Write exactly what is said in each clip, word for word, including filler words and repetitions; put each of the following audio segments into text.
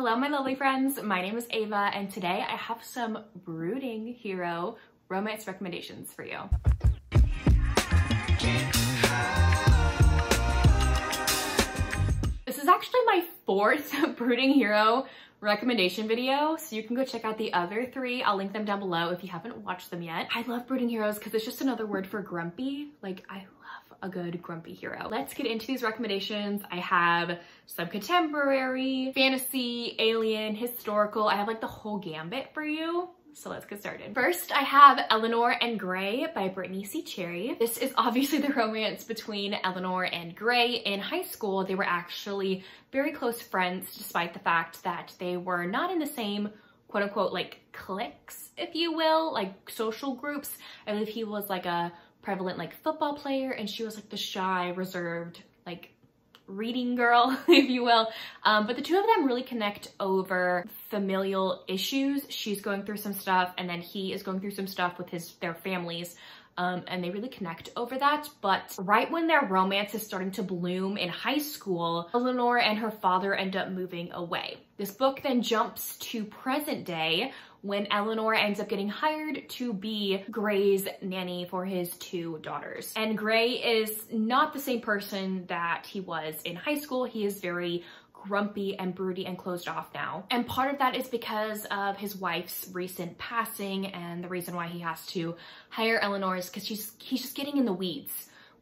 Hello my lovely friends, my name is Ava and today I have some brooding hero romance recommendations for you. This is actually my fourth brooding hero recommendation video, so you can go check out the other three. I'll link them down below if you haven't watched them yet. I love brooding heroes because it's just another word for grumpy. Like, I love a good grumpy hero. Let's get into these recommendations. I have some contemporary, fantasy, alien, historical. I have like the whole gambit for you. So let's get started. First, I have Eleanor and Grey by Brittany C. Cherry. This is obviously the romance between Eleanor and Grey. In high school, they were actually very close friends, despite the fact that they were not in the same quote unquote like cliques, if you will, like social groups. I believe he was like a prevalent like football player and she was like the shy, reserved, like reading girl, if you will. Um, but the two of them really connect over familial issues. She's going through some stuff and then he is going through some stuff with his their families. Um, and they really connect over that. But right when their romance is starting to bloom in high school, Eleanor and her father end up moving away. This book then jumps to present day when Eleanor ends up getting hired to be Grey's nanny for his two daughters. And Grey is not the same person that he was in high school. He is very grumpy and broody and closed off now. And part of that is because of his wife's recent passing, and the reason why he has to hire Eleanor is because she's he's just getting in the weeds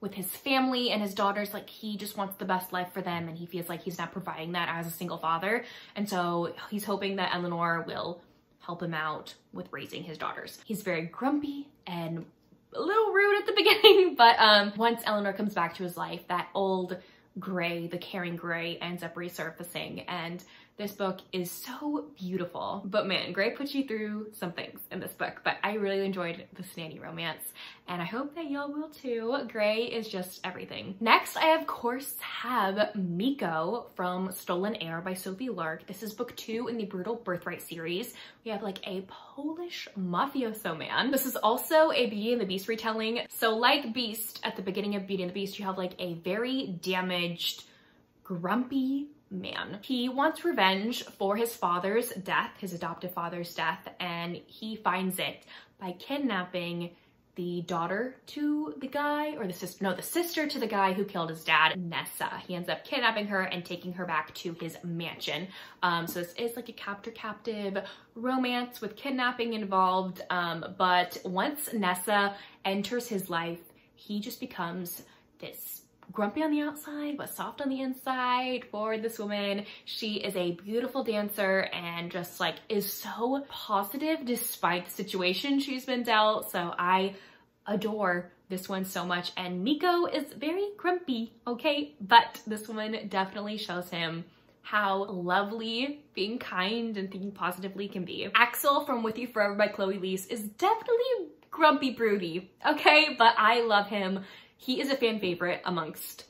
with his family and his daughters. Like, he just wants the best life for them and he feels like he's not providing that as a single father. And so he's hoping that Eleanor will help him out with raising his daughters. He's very grumpy and a little rude at the beginning, but um, once Eleanor comes back to his life, that old Grey, the caring Grey, ends up resurfacing, and this book is so beautiful. But man, Grey puts you through some things in this book, but I really enjoyed this nanny romance and I hope that y'all will too. Grey is just everything. Next, I of course have Miko from Stolen Air by Sophie Lark. This is book two in the Brutal Birthright series. We have like a Polish mafioso man. This is also a Beauty and the Beast retelling. So like Beast, at the beginning of Beauty and the Beast, you have like a very damaged, grumpy man. He wants revenge for his father's death, his adoptive father's death, and he finds it by kidnapping the daughter to the guy, or the sister, no, the sister to the guy who killed his dad, Nessa. He ends up kidnapping her and taking her back to his mansion. Um, so this is like a captor-captive romance with kidnapping involved, um, but once Nessa enters his life, he just becomes this grumpy on the outside but soft on the inside for this woman. She is a beautiful dancer and just like is so positive despite the situation she's been dealt. So I adore this one so much, and Miko is very grumpy, okay, but this woman definitely shows him how lovely being kind and thinking positively can be. Axel from With You Forever by Chloe Liese is definitely grumpy broody, okay, but I love him. He is a fan favorite amongst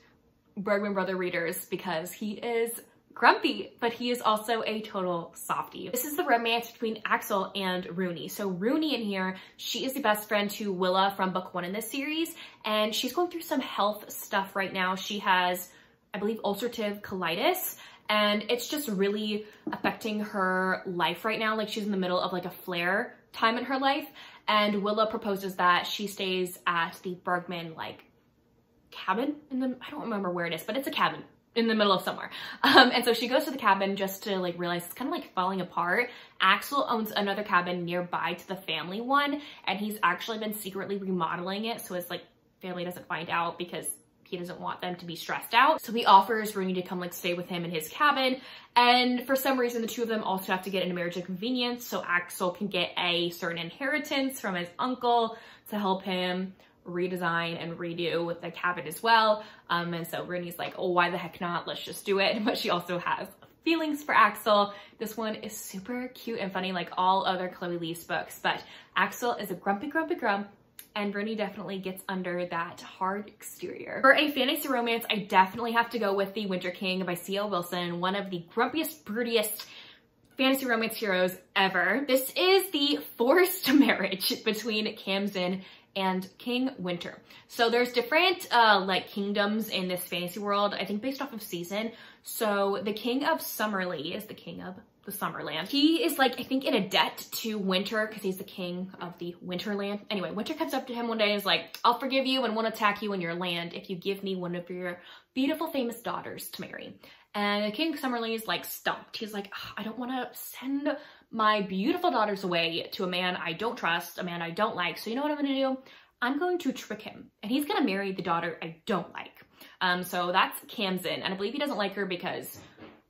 Bergman Brother readers because he is grumpy, but he is also a total softie. This is the romance between Axel and Rooney. So Rooney in here, she is the best friend to Willa from book one in this series, and she's going through some health stuff right now. She has, I believe, ulcerative colitis, and it's just really affecting her life right now. Like, she's in the middle of like a flare time in her life, and Willa proposes that she stays at the Bergman like cabin in the, I don't remember where it is, but it's a cabin in the middle of somewhere. Um, and so she goes to the cabin just to like realize it's kind of like falling apart. Axel owns another cabin nearby to the family one, and he's actually been secretly remodeling it so his like family doesn't find out because he doesn't want them to be stressed out. So he offers Rooney to come like stay with him in his cabin. And for some reason, the two of them also have to get in a marriage of convenience so Axel can get a certain inheritance from his uncle to help him redesign and redo with the cabin as well. Um, and so Rooney's like, oh, why the heck not? Let's just do it. But she also has feelings for Axel. This one is super cute and funny, like all other Chloe Liese books, but Axel is a grumpy, grumpy, grump, and Rooney definitely gets under that hard exterior. For a fantasy romance, I definitely have to go with The Winter King by C L Wilson, one of the grumpiest, broodiest fantasy romance heroes ever. This is the forced marriage between Khamsin and King Winter. So there's different uh, like kingdoms in this fantasy world, I think based off of season. So the king of Summerlee is the king of Summerland. He is like, I think, in a debt to Winter because he's the king of the Winterland. Anyway, Winter comes up to him one day and is like, I'll forgive you and won't attack you in your land if you give me one of your beautiful famous daughters to marry. And the king Summerlee is like stumped. He's like, I don't want to send my beautiful daughters away to a man I don't trust, a man I don't like. So you know what I'm going to do? I'm going to trick him and he's going to marry the daughter I don't like. Um, so that's Khamsin, and I believe he doesn't like her because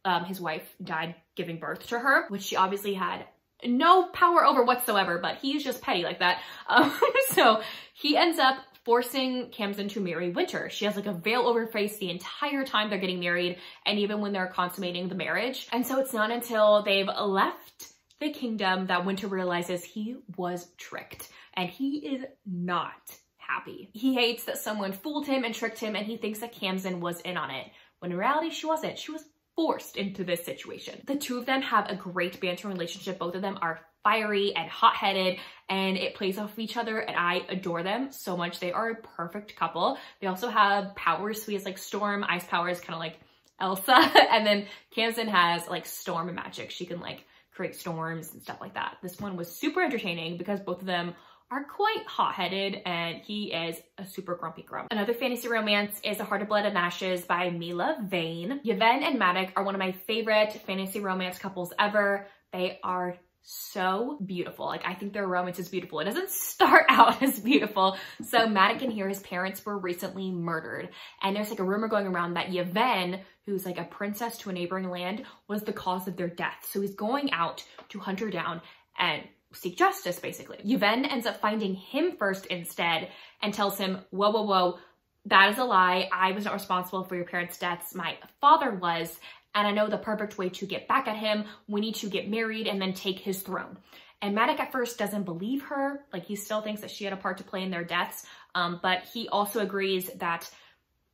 um, his wife died giving birth to her, which she obviously had no power over whatsoever, but he's just petty like that. Um, so he ends up forcing Khamsin to marry Winter. She has like a veil over her face the entire time they're getting married and even when they're consummating the marriage. And so it's not until they've left the kingdom that Winter realizes he was tricked, and he is not happy. He hates that someone fooled him and tricked him, and he thinks that Khamsin was in on it, when in reality she wasn't. She was forced into this situation. The two of them have a great banter relationship. Both of them are fiery and hot-headed, and it plays off of each other, and I adore them so much. They are a perfect couple. They also have powers. So he has like storm, ice powers, kind of like Elsa, and then Khamsin has like storm magic. She can like create storms and stuff like that. This one was super entertaining because both of them are quite hot-headed, and he is a super grumpy grump. Another fantasy romance is A Heart of Blood and Ashes by Mila Vane. Yvonne and Matic are one of my favorite fantasy romance couples ever. They are so beautiful. Like, I think their romance is beautiful. It doesn't start out as beautiful. So Matic can hear his parents were recently murdered, and there's like a rumor going around that Yvonne, who's like a princess to a neighboring land, was the cause of their death. So he's going out to hunt her down and seek justice, basically. Yvonne ends up finding him first instead and tells him, whoa, whoa, whoa, that is a lie. I was not responsible for your parents' deaths. My father was, and I know the perfect way to get back at him. We need to get married and then take his throne. And Matic at first doesn't believe her. Like, he still thinks that she had a part to play in their deaths, um, but he also agrees that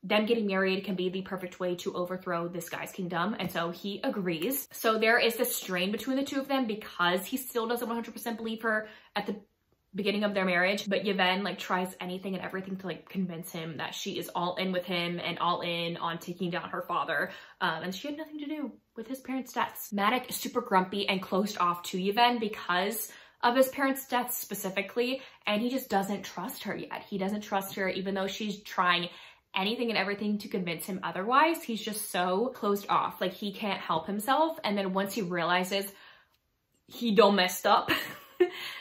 them getting married can be the perfect way to overthrow this guy's kingdom. And so he agrees. So there is this strain between the two of them because he still doesn't one hundred percent believe her at the beginning of their marriage. But Yvonne like tries anything and everything to like convince him that she is all in with him and all in on taking down her father. Um, and she had nothing to do with his parents' deaths. Matic is super grumpy and closed off to Yvonne because of his parents' deaths specifically. And he just doesn't trust her yet. He doesn't trust her even though she's trying anything and everything to convince him otherwise. He's just so closed off, like he can't help himself. And then once he realizes he done messed up,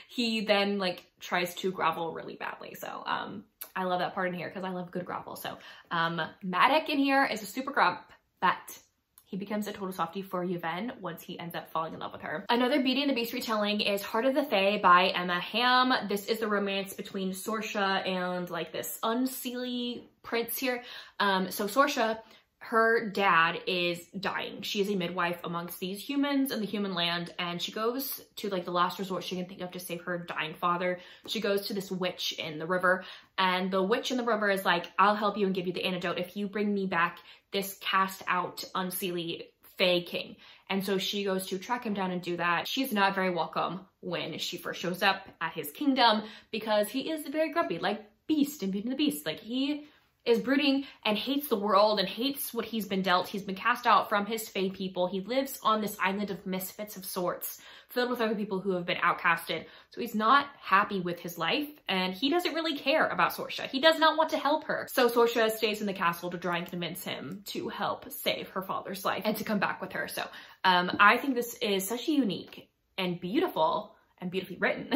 he then like tries to grovel really badly. So um, I love that part in here because I love good grovel. So um, Matic in here is a super grump, but he becomes a total softie for Yvonne once he ends up falling in love with her. Another Beauty and the Beast retelling is Heart of the Fae by Emma Hamm. This is the romance between Sorcha and like this unseelie prince here. Um, so Sorcha, her dad is dying. She is a midwife amongst these humans in the human land, and she goes to like the last resort she can think of to save her dying father. She goes to this witch in the river, and the witch in the river is like, I'll help you and give you the antidote if you bring me back this cast out unseelie fae king. And so she goes to track him down and do that. She's not very welcome when she first shows up at his kingdom because he is very grumpy, like Beast in Beauty and the Beast. Like, he is brooding and hates the world and hates what he's been dealt. He's been cast out from his fae people. He lives on this island of misfits of sorts, filled with other people who have been outcasted. So he's not happy with his life, and he doesn't really care about Sorcha. He does not want to help her. So Sorcha stays in the castle to try and convince him to help save her father's life and to come back with her. So um, I think this is such a unique and beautiful and beautifully written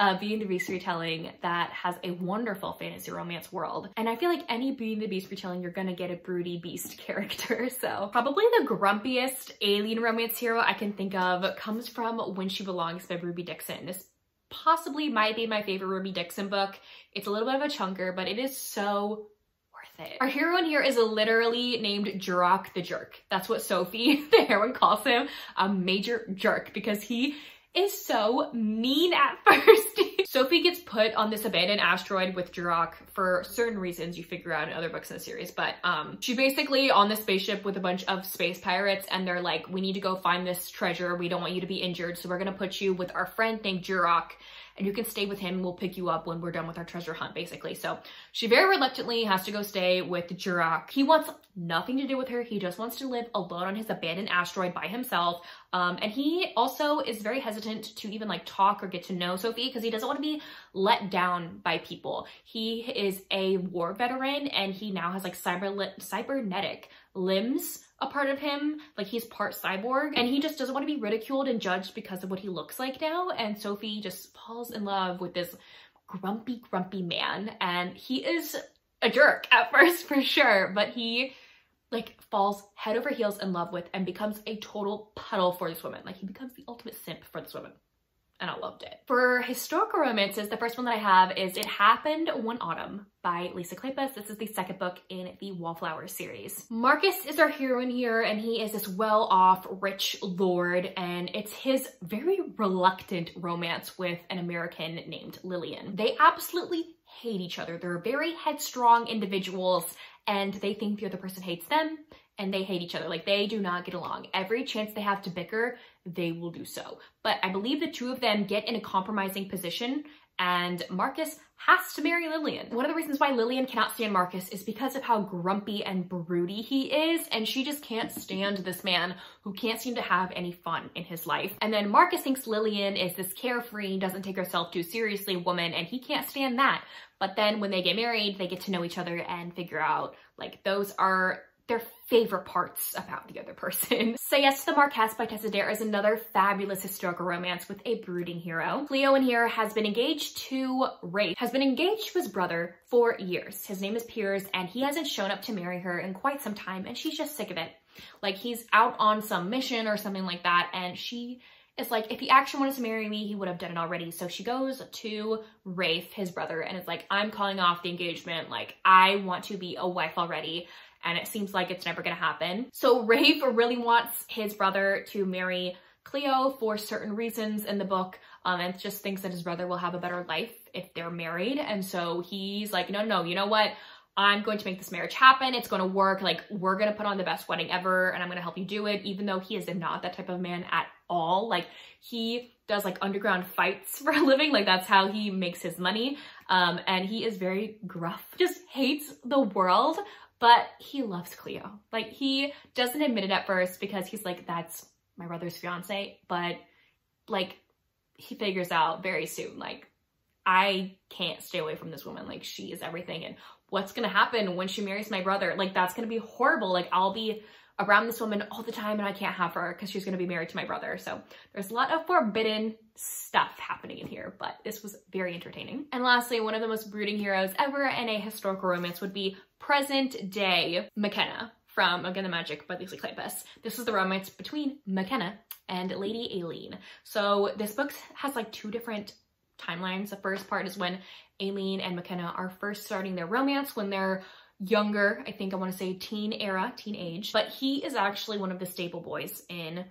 uh, Beauty and the Beast retelling that has a wonderful fantasy romance world. And I feel like any Beauty and the Beast retelling, you're gonna get a broody beast character. So probably the grumpiest alien romance hero I can think of comes from When She Belongs by Ruby Dixon. This possibly might be my favorite Ruby Dixon book. It's a little bit of a chunker, but it is so worth it. Our hero in here is literally named J'rok the Jerk. That's what Sophie, the heroine, calls him, a major jerk, because he is so mean at first. Sophie gets put on this abandoned asteroid with J'rok for certain reasons you figure out in other books in the series, but um, she's basically on this spaceship with a bunch of space pirates, and they're like, we need to go find this treasure. We don't want you to be injured, so we're gonna put you with our friend named J'rok, and you can stay with him and we'll pick you up when we're done with our treasure hunt, basically. So she very reluctantly has to go stay with J'rok. He wants nothing to do with her. He just wants to live alone on his abandoned asteroid by himself. Um, and he also is very hesitant to even like talk or get to know Sophie because he doesn't want to be let down by people. He is a war veteran and he now has like cyber cybernetic limbs, a part of him, like he's part cyborg, and he just doesn't want to be ridiculed and judged because of what he looks like now. And Sophie just falls in love with this grumpy, grumpy man. And he is a jerk at first for sure, but he like falls head over heels in love with and becomes a total puddle for this woman. Like he becomes the ultimate simp for this woman. And I loved it. For historical romances, the first one that I have is It Happened One Autumn by Lisa Kleypas. This is the second book in the Wallflower series. Marcus is our heroine here, and he is this well-off rich lord, and it's his very reluctant romance with an American named Lillian. They absolutely hate each other. They're very headstrong individuals, and they think the other person hates them, and they hate each other. Like, they do not get along. Every chance they have to bicker, they will do so. But I believe the two of them get in a compromising position, and Marcus has to marry Lillian. One of the reasons why Lillian cannot stand Marcus is because of how grumpy and broody he is, and she just can't stand this man who can't seem to have any fun in his life. And then Marcus thinks Lillian is this carefree, doesn't take herself too seriously woman, and he can't stand that. But then when they get married, they get to know each other and figure out, like, those are their favorite parts about the other person. Say Yes to the Marquess by Tessa Dare is another fabulous historical romance with a brooding hero. Cleo in here has been engaged to Rafe, has been engaged to his brother for years. His name is Piers, and he hasn't shown up to marry her in quite some time, and she's just sick of it. Like, he's out on some mission or something like that, and she is like, if he actually wanted to marry me, he would have done it already. So she goes to Rafe, his brother, and is like, I'm calling off the engagement. Like, I want to be a wife already. And it seems like it's never gonna happen. So Rafe really wants his brother to marry Cleo for certain reasons in the book, um, and just thinks that his brother will have a better life if they're married. And so he's like, no, no, you know what? I'm going to make this marriage happen. It's gonna work. Like, we're gonna put on the best wedding ever, and I'm gonna help you do it, even though he is not that type of man at all. Like, he does like underground fights for a living. Like, that's how he makes his money. Um, and he is very gruff, just hates the world. But he loves Cleo. Like, he doesn't admit it at first because he's like, that's my brother's fiance. But like, he figures out very soon, like, I can't stay away from this woman. Like, she is everything. And what's gonna happen when she marries my brother? Like, that's gonna be horrible. Like, I'll be around this woman all the time and I can't have her because she's gonna be married to my brother. So there's a lot of forbidden stuff happening in here, but this was very entertaining. And lastly, one of the most brooding heroes ever in a historical romance would be present day McKenna from Again the Magic by Lisa Kleypas. This is the romance between McKenna and Lady Aileen. So this book has like two different timelines. The first part is when Aileen and McKenna are first starting their romance when they're younger, I think I want to say teen era, teenage, but he is actually one of the stable boys in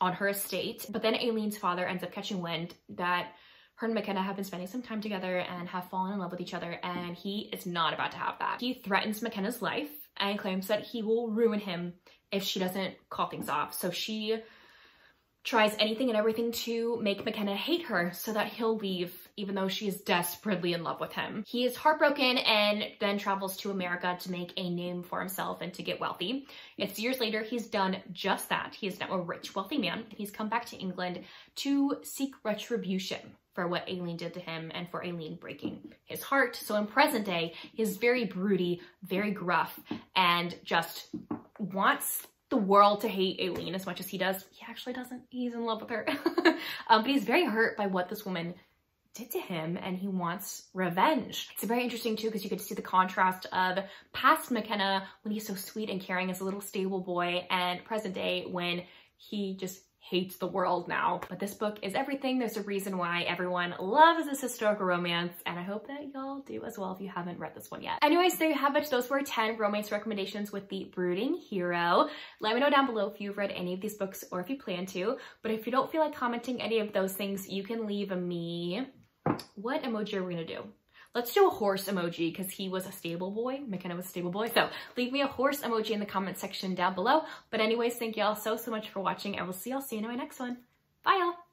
on her estate. But then Aileen's father ends up catching wind that her and McKenna have been spending some time together and have fallen in love with each other, and he is not about to have that. He threatens McKenna's life and claims that he will ruin him if she doesn't call things off. So she tries anything and everything to make McKenna hate her so that he'll leave, even though she is desperately in love with him. He is heartbroken and then travels to America to make a name for himself and to get wealthy. It's years later, he's done just that. He is now a rich, wealthy man. He's come back to England to seek retribution for what Aileen did to him and for Aileen breaking his heart. So in present day, he's very broody, very gruff, and just wants the world to hate Aileen as much as he does. He actually doesn't. He's in love with her. um, but he's very hurt by what this woman did to him, and he wants revenge. It's very interesting too, because you get to see the contrast of past McKenna when he's so sweet and caring as a little stable boy, and present day when he just hates the world now. But this book is everything. There's a reason why everyone loves this historical romance, and I hope that y'all do as well if you haven't read this one yet. Anyways, there you have it. Those were ten romance recommendations with the brooding hero. Let me know down below if you've read any of these books or if you plan to, but if you don't feel like commenting any of those things, you can leave me, what emoji are we gonna do? Let's do a horse emoji because he was a stable boy. McKenna was a stable boy. So leave me a horse emoji in the comment section down below. But anyways, thank y'all so, so much for watching. I will see y'all soon in my next one. Bye y'all.